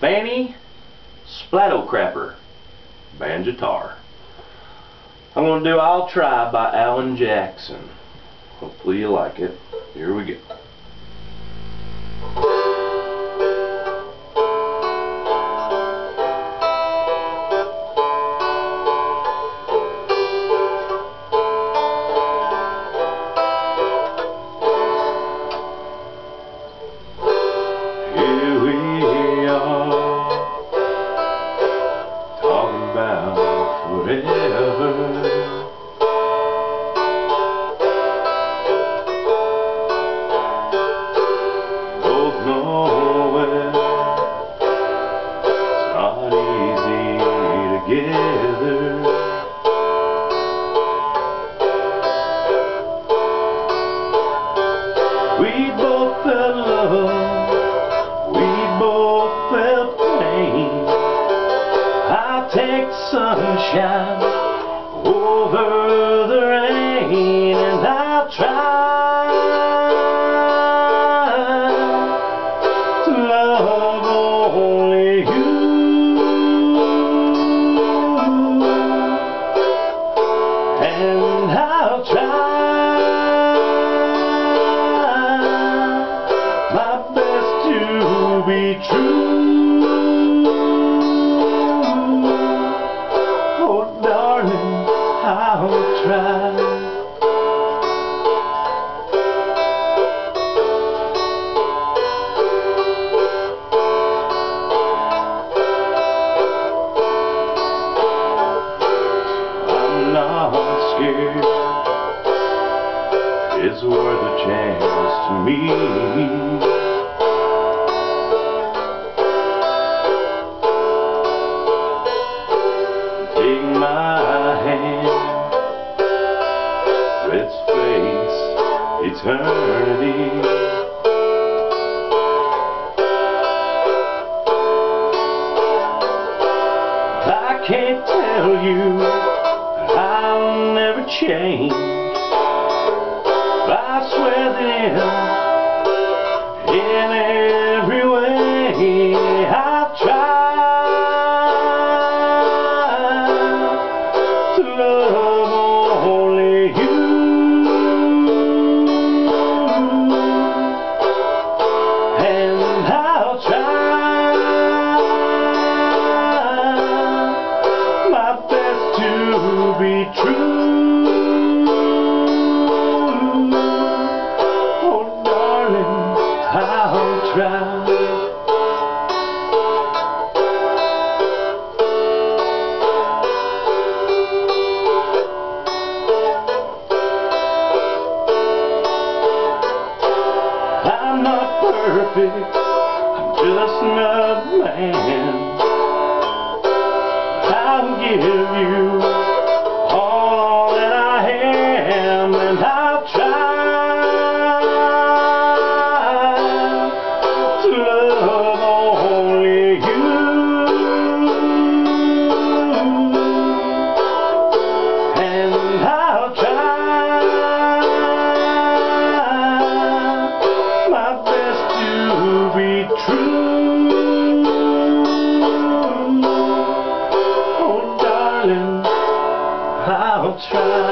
Fanny Splato Crapper Banjitar. I'm going to do I'll Try by Alan Jackson. Hopefully you like it. Here we go. We both felt love, we both felt pain. I take sunshine over the rain, and I try to love only you, and I'll try be true. Oh darling, I'll try. I'm not scared, it's worth a chance to me. Let's face eternity. I can't tell you I'll never change. I swear that in every way I try to love. I'm not perfect, I'm just another man. I'll give you all that I am, and I'll try to love only you, and I'll try. I'll try.